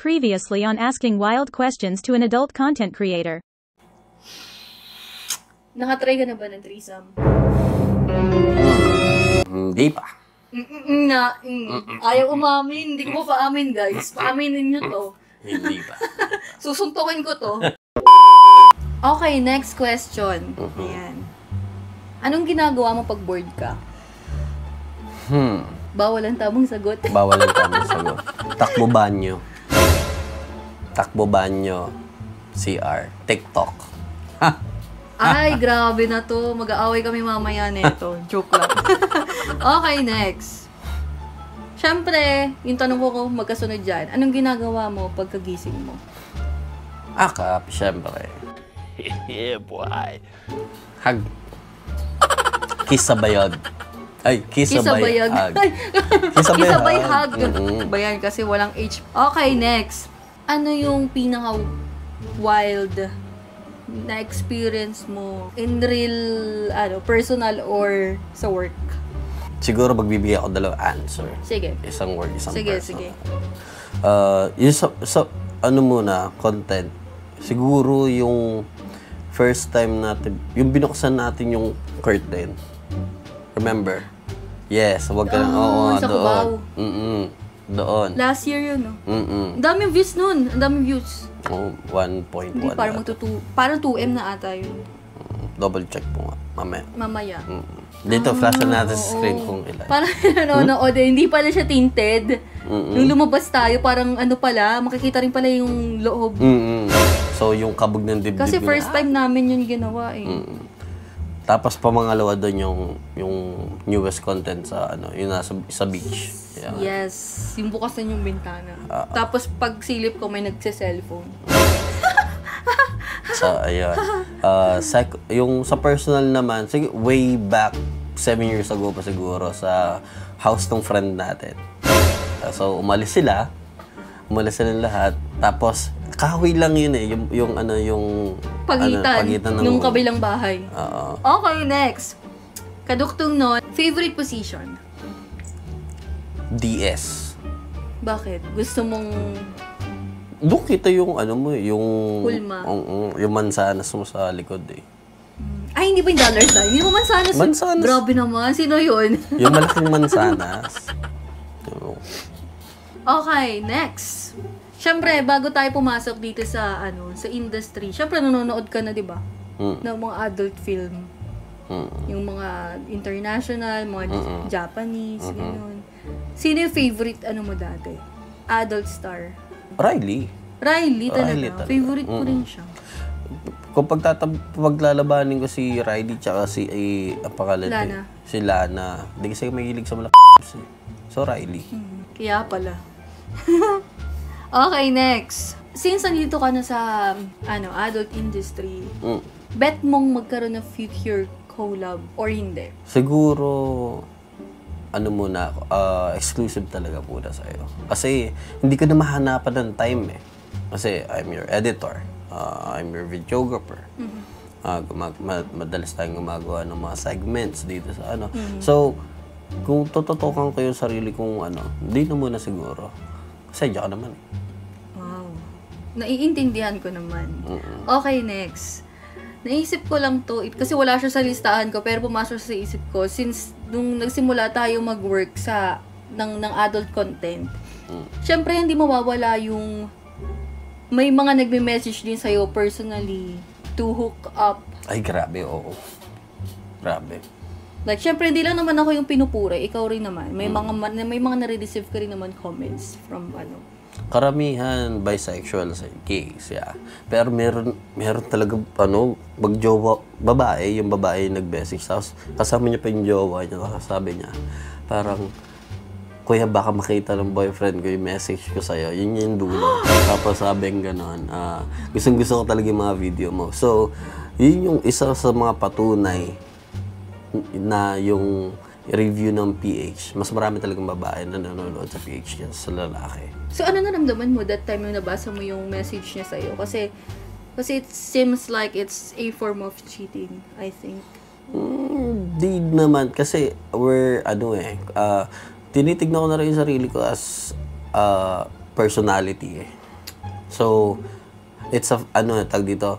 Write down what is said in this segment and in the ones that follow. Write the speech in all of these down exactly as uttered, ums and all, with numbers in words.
Previously on Asking Wild Questions to an Adult Content Creator. Nakatry ka na ba ng threesome? Hindi pa. Na, ayaw umamin. Hindi ko paamin, guys. Paaminin nyo to. Hindi pa. Susuntukin ko to. Okay, next question. Ayan. Anong ginagawa mo pag bored ka? Hmm. Bawal ang tamang sagot. Bawal ang tamang sagot. Takbo banyo. Takbo banyo. C R. TikTok. Ay, grabe na to. Mag-aaway kami mamaya neto. Joke lang. Okay, next. Siyempre, yung tanong ko kung magkasunod dyan, anong ginagawa mo pagkagising mo? Akap, siyempre. Yeah, boy. Hag. Kisabayod. Ay, kisabayag. Kisabayag. Ay, kisabayag. Mm-hmm. Bayan, kasi walang H. Okay, next. Ano yung pinaka-wild na experience mo in real, ano, personal or sa work? Siguro magbibigay ako dalawang answer. Sige. Isang word, isang sige, person. Sige, sige. Uh, yung sa, sa, ano muna, content. Siguro yung first time natin, yung binuksan natin yung curtain. Remember? Yes, wag ka lang. Oo, sa doon. Mm-mm, doon. Last year yun, no? Mm-mm. Ang daming views nun. Ang daming views. Oh, one point one. Hindi, parang magtutu... Parang two M na ata yun. Double check po nga. Mamaya. Mamaya. Mm-mm. Dito, ah, flash na natin sa screen kung ilan. Parang nanonood eh. Hindi pala siya tinted. Mm-mm. Nung lumabas tayo, parang ano pala, makikita rin pala yung loob. Mm-mm. So, yung kabog ng dibdib. Kasi first na, time namin yun ginawa eh. Mm-mm. Tapos pamangalawa doon yung yung newest content sa ano, yun nasa sa beach. Yeah. Yes, yung bukas na yung bintana. Uh, Tapos pag silip ko may nagse-cellphone. Sa ayan. Uh, sa, yung sa personal naman, sige, way back seven years ago pa siguro sa house ng friend natin. Uh, so umalis sila. Umalis sila lahat. Tapos kahoy lang yun eh, yung, yung ano, yung pagitan, ano, pagitan ng nung kabilang bahay. Uh, okay, next. Kaduktong nun, favorite position? D S. Bakit? Gusto mong... Doon kita yung ano mo, yung... Kulma? Um, um, yung mansanas mo sa likod eh. Ay, hindi ba yung dollar sign? Hindi mo mansanas? Mansanas. Grabe naman, sino yun? Yung malaking mansanas. Okay, next. Siyempre, bago tayo pumasok dito sa ano, sa industry, siyempre nanonood ka na, di ba? Mm. Ng mga adult film. Mm. Yung mga international, mga mm-mm. Japanese, mm-hmm. Gano'n. Sino yung favorite ano mo dati? Adult star? Riley. Riley talaga. Riley talaga. Favorite mm-hmm. ko rin siya. Kung paglalabanin ko si Riley tsaka si eh, apakalan Lana. Eh, si Lana. Hindi kasi may hilig sa mga eh. So, Riley. Mm-hmm. Kaya pala. Okay, next. Since nandito ka na sa ano, adult industry, mm. bet mong magkaroon ng future collab or hindi? Siguro, ano muna, uh, exclusive talaga muna sa'yo. Kasi hindi ko na mahanapan ng time eh. Kasi I'm your editor, uh, I'm your videographer. Mm-hmm. uh, ma madalas tayong gumagawa ng mga segments dito sa ano. Mm-hmm. So, kung tututukan ko yung sarili kong ano, hindi na muna siguro. Kasi diyan ka naman eh. Naiintindihan ko naman. Okay, next. Naisip ko lang to, kasi wala siya sa listahan ko, pero pumasok sa isip ko, since nung nagsimula tayo mag-work sa, ng, ng adult content, mm. syempre hindi mawawala yung may mga nagme-message din sa'yo personally to hook up. Ay, grabe, oo. Grabe. Like, syempre hindi lang naman ako yung pinupura, ikaw rin naman. May mm. mga, may mga nare-receive ka rin naman comments from ano. Karamihan bisexuals and gays, yeah. Pero meron, meron talaga, ano, mag-jowa, babae, yung babae nag-message. Tapos kasama niya pa yung jowa niya, sabi niya, parang, kuya, baka makita ng boyfriend ko yung message ko sa'yo. Yun yung dulo. Tapos sabi yung ganon, uh, gustong-gusto ko talaga yung mga video mo. So, yun yung isa sa mga patunay na yung... review ng P H. Mas marami talagang babae na nanonood sa P H niya sa lalaki. So, ano naramdaman mo that time yung nabasa mo yung message niya sa'yo? Kasi, kasi it seems like it's a form of cheating, I think. Mm, di naman. Kasi, we're, ano eh, uh, tinitignan ko na rin yung sarili ko as uh, personality eh. So, it's a, ano, tag dito,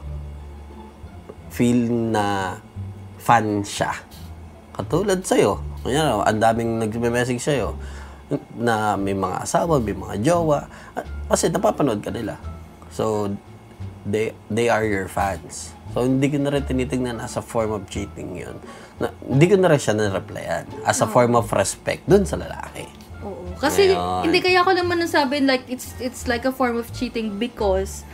feel na fan siya. Katulad sa'yo. Kaya, ang daming nag-message sa'yo na may mga asawa, may mga jowa. Kasi napapanood ka nila. So, they, they are your fans. So, hindi ko na rin tinitignan as a form of cheating yun. Na, hindi ko na rin siya na-replyan. As a oh. form of respect dun sa lalaki. Oo. Kasi, ngayon, hindi kaya ko naman nasabi, like, it's, it's like a form of cheating because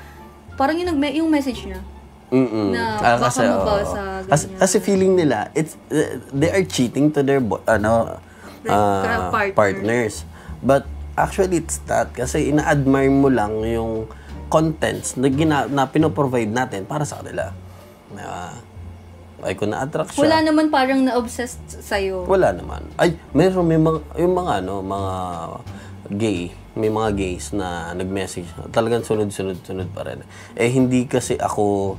parang yung, yung message niya. Mm-mm. Na ah, baka kasi, mabasa, oh. kasi, kasi feeling nila, it's, uh, they are cheating to their ano, uh, partner. partners. But actually, it's not. Kasi ina-admire mo lang yung contents na, gina na pinoprovide natin para sa kanila. Uh, ay, kung na-attract siya. Wala naman parang na-obsessed sa'yo. Wala naman. Ay, mayroon may mga, yung mga, ano, mga gay, may mga gays na nag-message. Talagang sunod-sunod-sunod pa rin. Eh, hindi kasi ako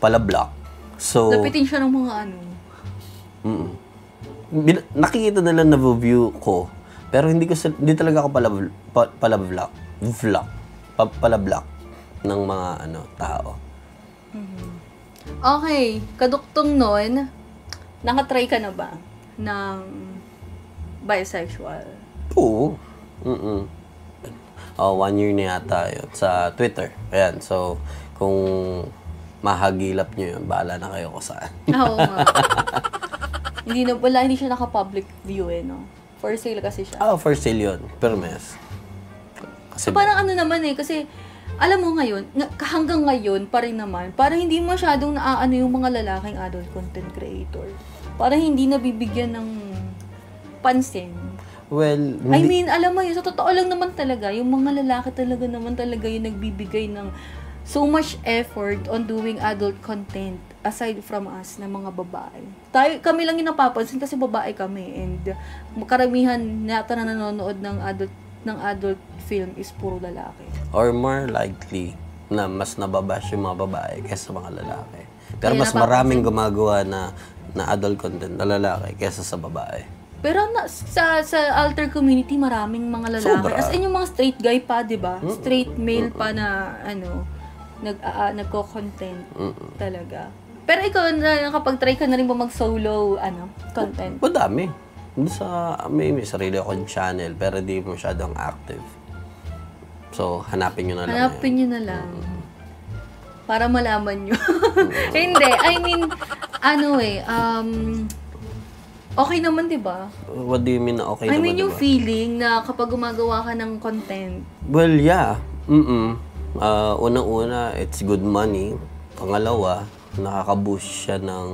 pala black. So, lapitin siya ng mga ano. Mm-mm. Nakikita nila na view ko. Pero hindi ko hindi talaga ako pala pa, pala black. Vlog. Pa, pala black ng mga ano tao. Mm-hmm. Okay, kaduktong noon, nakatry ka na ba ng bisexual? Oo. Mm-mm. Oh, one year na yata yun sa Twitter. Ayan, so kung mahagilap nyo yun, bahala na kayo kung saan. Oo nga. Hindi na, wala, hindi siya naka-public view eh, no? For sale kasi siya. Oo, oh, for sale yun. Permes. Kasi so, parang ano naman eh, kasi alam mo ngayon, hanggang ngayon pa rin naman, parang hindi masyadong naaano yung mga lalaking adult content creator. Parang hindi nabibigyan ng pansin. Well, hindi... I mean, alam mo yun, sa totoo lang naman talaga, yung mga lalaki talaga naman talaga yung nagbibigay ng so much effort on doing adult content aside from us na mga babae. Tayo, kami lang yung napapansin kasi babae kami and karamihan nata na nanonood ng adult, ng adult film is puro lalaki. Or more likely na mas nababash yung mga babae kaysa mga lalaki. Pero kaya mas maraming gumagawa na, na adult content na lalaki kaysa sa babae. Pero na, sa sa alter community maraming mga lalaki. Sobra. As in yung mga straight guy pa, 'di ba? Mm-mm. Straight male pa na ano nag uh, nagko-content talaga. Pero ikaw na kapag try ka na rin ba mag-solo ano content? Madami. Sa may, may sarili akong channel pero di mo masyadong active. So hanapin niyo na lang. Hanapin niyo na lang. Mm-hmm. Para malaman niyo. Hindi, I mean ano eh um okay naman, di ba? What do you mean na okay I naman, I mean, yung diba? Feeling na kapag gumagawa ka ng content. Well, yeah. Mm-mm. Uh, Unang-una, it's good money. Pangalawa, nakaka-boost siya ng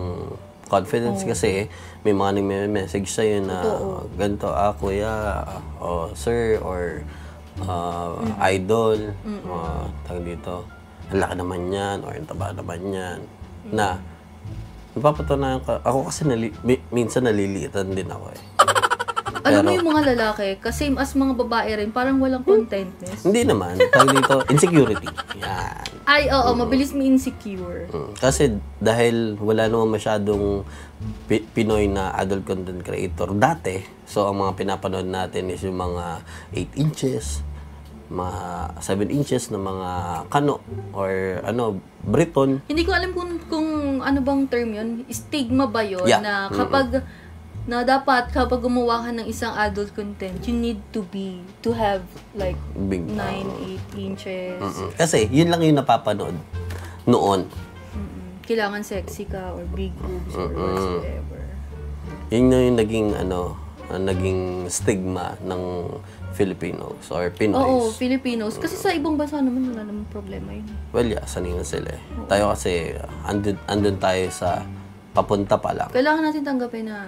confidence oh. kasi may mga nag-message sa'yo na totoo. Ganito, ah, kuya, o sir, or uh, mm-hmm. idol. Mm-hmm. Uh, tag dito, ang laki naman yan, or ang taba naman yan. Mm-hmm. Na, napapatunayan ka. Ako kasi nali minsan naliliitan din ako eh. Pero, alam mo yung mga lalaki, kasi as mga babae rin, parang walang contentness. Hindi naman. Tawag dito, insecurity. Yan. Ay, oo. Mm. Mabilis may insecure. Mm. Kasi dahil wala naman masyadong pi Pinoy na adult content creator dati. So, ang mga pinapanood natin is yung mga eight inches, mga seven inches na mga kano or ano, Briton. Hindi ko alam kung, kung ano bang term yun, stigma ba yun yeah. na kapag, mm-mm. na dapat kapag gumawa ka ng isang adult content, you need to be, to have like nine, eight inches. Mm-mm. Kasi yun lang yung napapanood noon. Mm-mm. Kailangan sexy ka or big boobs or mm-mm. whatsoever. Yun na yung naging ano, naging stigma ng Filipinos or Pinoys. Oo, Filipinos. Kasi sa ibang bansa naman, wala namang problema yun. Well, yeah, sanay na sila eh. Oo. Tayo kasi, andun, andun tayo sa papunta pa lang. Kailangan natin tanggapin na...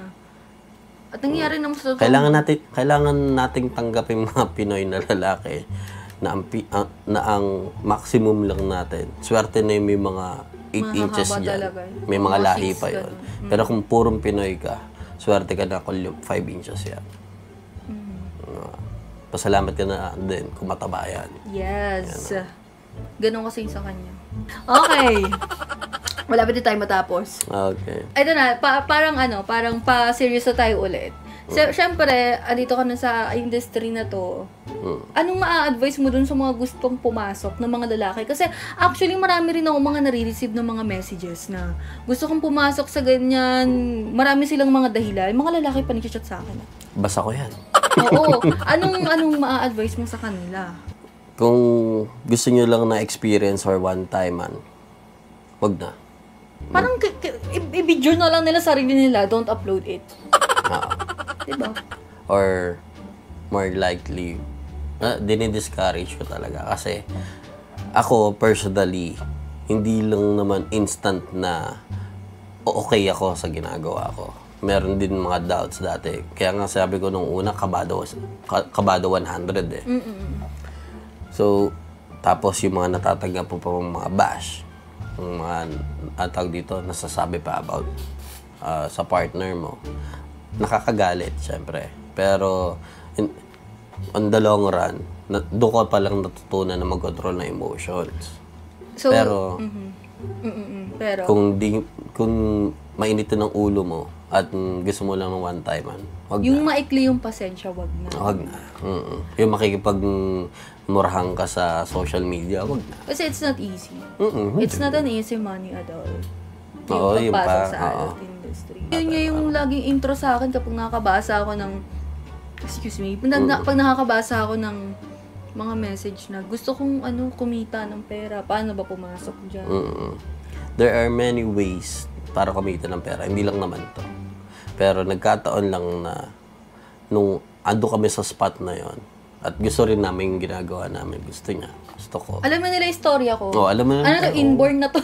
At nangyari mm. naman sa... Kailangan natin, kailangan natin tanggapin mga Pinoy na lalaki na ang, uh, na ang maximum lang natin. Swerte na yung may mga eight inches dyan. Talaga. May mga, mga lahi pa yun. Mm. Pero kung purong Pinoy ka, swerte ka na kung five inches yan. Mm. Uh, Pasalamat ka na din kung mataba yan. Yes. Yan. Ganun kasi sa kanya. Okay. Wala pa din tayo matapos. Okay. Ito na, pa parang ano, parang pa-serious na tayo ulit. So, syempre, andito ka na sa industry na to. Uh. Anong maa-advise mo dun sa mga gustong pumasok ng mga lalaki? Kasi actually, marami rin ako mga nare-receive ng mga messages na gusto kong pumasok sa ganyan. Marami silang mga dahilan. Mga lalaki pa nag-chat sa akin. Basa ko yan. Oo. Anong, anong maa-advise mo sa kanila? Kung gusto nyo lang na experience or one time man, wag na. Parang i-video na lang nila sarili nila. Don't upload it. Ah. Diba? Or, more likely, uh, dinidiscourage ko talaga. Kasi, ako, personally, hindi lang naman instant na okay ako sa ginagawa ko. Meron din mga doubts dati. Kaya nga sabi ko nung una, kabado, kabado one hundred eh. Mm-mm. So, tapos yung mga natatanggap po pa mga bash, yung mga atag dito, nasasabi pa about uh, sa partner mo. Nakakagalit, syempre. Pero, in, on the long run, na, doon ko palang natutunan na mag-control na emotions. So, pero, mm-hmm. Mm-mm, pero, kung, di, kung mainit ng ulo mo at gusto mo lang ng one time, man, wag yung na. Maikli yung pasensya, wag na. Wag na. Mm-mm. Yung makikipagmurahang ka sa social media, wag na. Kasi it's not easy. Mm-mm. It's not an easy money at all. Oo, yung pagpasok sa adult industry. Yun niya yung laging intro sa akin kapag nakakabasa ako ng, excuse me, pag, na, pag nakakabasa ako ng mga message na gusto kong ano, kumita ng pera, paano ba pumasok dyan? Mm-hmm. There are many ways para kumita ng pera, hindi lang naman to. Pero nagkataon lang na nung ando kami sa spot na yon at gusto rin namin yung ginagawa namin. Gusto niya. Gusto ko. Alam mo nila yung story ako. Oo, oh, alam mo nila. Ano to, inborn na to.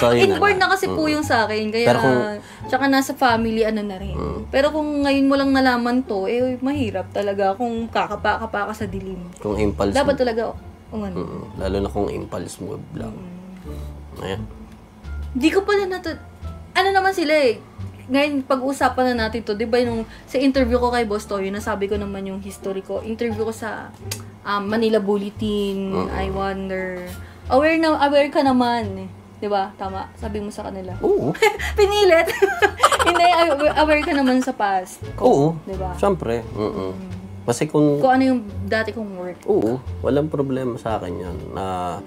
So, inborn na, na kasi mm. po yung sa akin. Kaya, pero kung, tsaka nasa family, ano na rin. Mm. Pero kung ngayon mo lang nalaman to, eh, mahirap talaga kung kakapa-kapa ka sa dilim. Kung impulse dapat mo. Talaga, um, ano. Mm, lalo na kung impulse mo lang. Mm. Ayan. Hindi ko pala nato... Ano naman sila eh. Ngayon, pag-uusapan na natin to, di ba nung sa interview ko kay Boss Toyo, nasabi ko naman yung history ko. Interview ko sa um, Manila Bulletin, mm-hmm. I Wonder. Aware na, aware ka naman. Di ba? Tama. Sabi mo sa kanila. Oo. Pinilit. Hindi, aware ka naman sa past ko. Oo. Di ba? Siyempre. Mm-mm. Kasi kung... Kung ano yung dati kong work. Oo. Walang problema sa akin yan. Uh,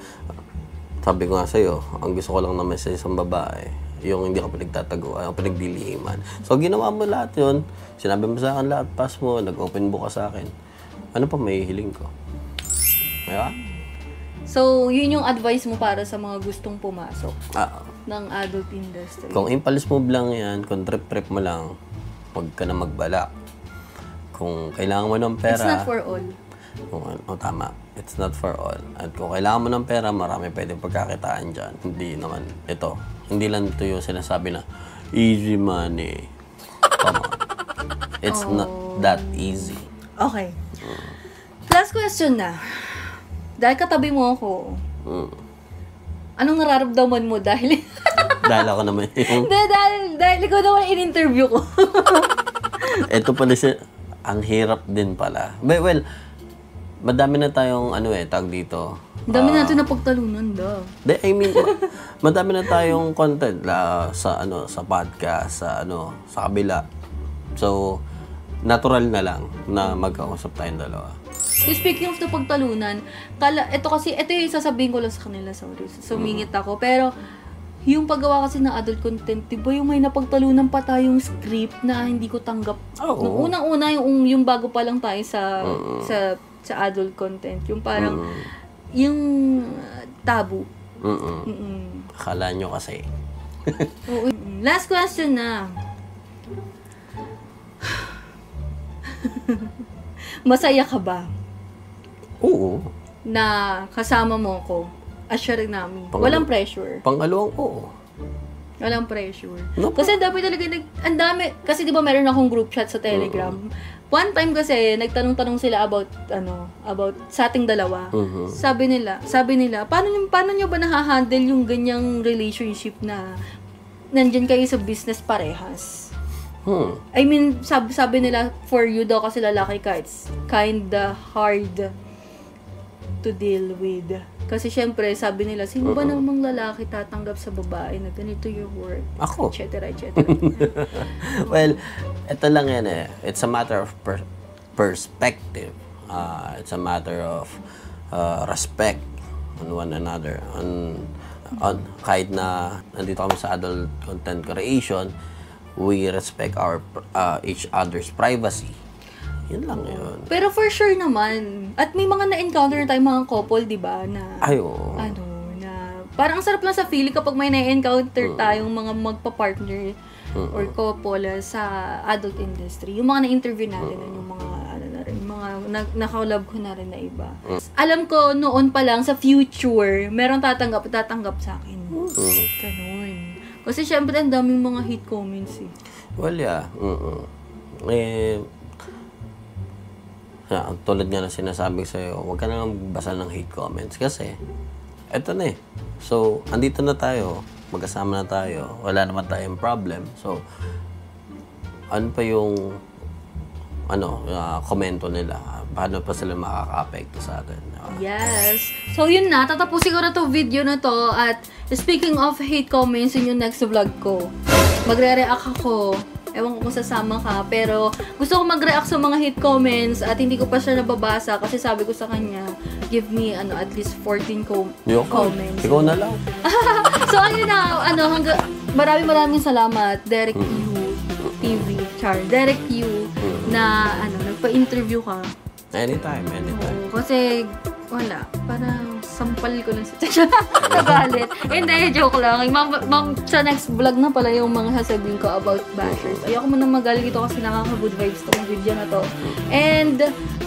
sabi ko nga sa'yo, ang gusto ko lang na message sa babae. Yung hindi ka pinagtataguan, ang pinagdiliman. So, ginawa mo lahat yun. Sinabi mo sa akin lahat, pass mo, nag-open book ka sa akin. Ano pa may hiling ko? Diba? So, yun yung advice mo para sa mga gustong pumasok ah, ng adult industry. Kung impulse move lang yan, kung trip-trip mo lang, huwag ka na magbalak. Kung kailangan mo ng pera... It's not for all. Kung, oh, tama. It's not for all. At kung kailangan mo ng pera, marami pwedeng pagkakitaan dyan. Hindi naman ito. Hindi lang ito yung sinasabi na, easy money. Come on. It's oh. not that easy. Okay. Mm. Last question na. Dahil katabi mo ako, mm. anong nararamdaman mo dahil... dahil ako naman yung... dahil, dahil, dahil ikaw naman in-interview ko. Ito pala siya, ang hirap din pala. But, well, madami na tayong ano eh, tag dito. Madami uh, na natin napagtalunan daw. De, I mean, ma madami na tayong content la, sa ano, sa podcast, sa ano, sa kabila. So, natural na lang na magkausap tayong dalawa. Speaking of the pagtalunan, kala, ito kasi, ito yung sasabihin ko lang sa kanila, sorry, sumingit ako. Pero, yung paggawa kasi ng adult content, di ba yung may napagtalunan pa tayong script na hindi ko tanggap. Oo. Unang-una, yung, yung bago pa lang tayo sa, mm. sa, sa adult content. Yung parang, mm. yung uh, tabu. Mm-mm. Mm-mm. Akala nyo kasi. Oo. Last question na. Masaya ka ba? Oo. Na kasama mo ko. Assuring namin. Pang Walang pressure. Pangalawang oo. Walang pressure. No, kasi ang dami talaga, ang dami, kasi di ba meron akong group chat sa Telegram. Mm-hmm. One time kasi, nagtanong-tanong sila about, ano, about sa ating dalawa. Mm-hmm. Sabi nila, sabi nila, paano, paano nyo ba nahahandle yung ganyang relationship na nandyan kayo sa business parehas? Hmm. I mean, sab sabi nila, for you daw kasi lalaki ka, it's kinda hard to deal with. Kasi syempre, sabi nila, sino ba namang lalaki tatanggap sa babae na ganito yung work? Ako. Et cetera, et cetera. Well, ito lang yan eh. It's a matter of per perspective. Uh, it's a matter of uh, respect on one another. On, on, kahit na nandito kami sa adult content creation, we respect our uh, each other's privacy. Yun lang yun. Pero for sure naman, at may mga na-encounter na tayong mga couple, di ba, na, ay, oo. ano, na, parang ang sarap lang sa feeling kapag may na-encounter mm. tayong mga magpa-partner mm. or couple sa adult industry. Yung mga na-interview natin, mm. yung mga, ano na rin, mga naka-collab ko na rin na iba. Mm. Alam ko, noon pa lang, sa future, meron tatanggap, tatanggap sa akin. Mm. Ganun. Kasi syempre, ang daming mga hate comments eh. Well, yeah. Mm-mm. Eh, na, tulad nga na sinasabi sa'yo, huwag ka na lang basa ng hate comments kasi eto na eh. So, andito na tayo, magkasama na tayo, wala naman tayong problem. So, ano pa yung ano, uh, komento nila? Paano pa sila makaka-apekto sa atin? Uh, yes! So, yun na. Tatapusin ko na to video na to at speaking of hate comments, yun yung next vlog ko. Magre-react ako. Ewan ko kung sasama ka, pero gusto ko mag-react sa mga hate comments at hindi ko pa siya nababasa kasi sabi ko sa kanya, give me ano at least fourteen co Yo, comments. Ikaw na lang. So, ayun na. Ano, hangga, maraming maraming salamat, Derek Yu T V, Char. Derek Yu na ano, nagpa-interview ka. Anytime, anytime. Oh, kasi wala, parang sampal ko lang siya. Nagalit. Hindi, joke lang. Ma'am, ma'am, sa next vlog na pala yung mga sasabihin ko about bashers. Ayoko mo nang magalit dito kasi nakaka-good vibes tong video na to. And,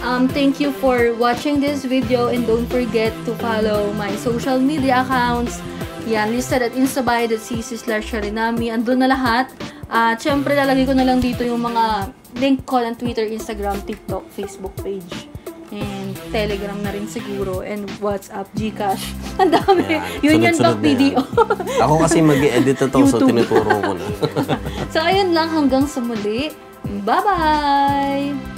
um, thank you for watching this video and don't forget to follow my social media accounts. Yan, listed at instabay dot c c slash sharinami. Andun na lahat. At, uh, syempre, lalagay ko na lang dito yung mga link ko ng Twitter, Instagram, TikTok, Facebook page. And Telegram na rin siguro. And WhatsApp, Gcash. Ang dami. Yeah, yun yun, Doc P D O. Ako kasi mag-i-edit ito, so tinuturo ko na. So, ayun lang. Hanggang sa muli. Bye-bye!